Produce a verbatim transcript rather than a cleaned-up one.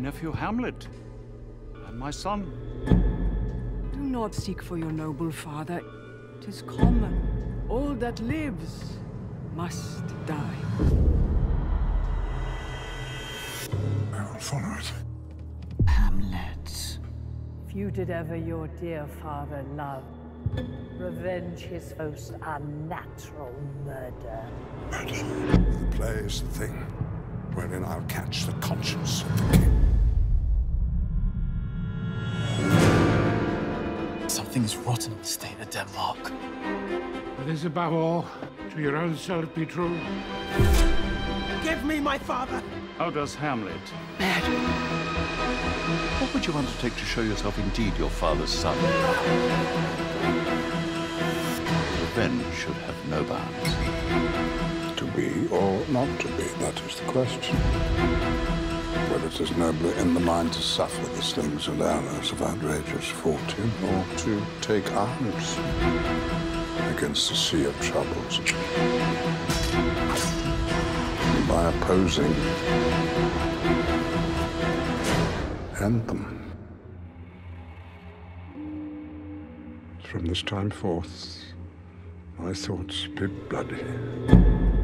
nephew Hamlet, and my son. Do not seek for your noble father. 'Tis common. All that lives must die. I will follow it. Hamlet. Few did ever your dear father love. Revenge his most unnatural murder. Murder. The play is the thing wherein I'll catch the conscience of the king. Something's rotten in the state of Denmark. It is above all, to your own self be true. Give me my father! How does Hamlet? Bad. What would you undertake to show yourself indeed your father's son? Revenge should have no bounds. To be or not to be, that is the question. Whether it is nobler in the mind to suffer the slings and arrows of outrageous fortune, or to take arms against the sea of troubles. And by opposing, end them. From this time forth, my thoughts be bloody.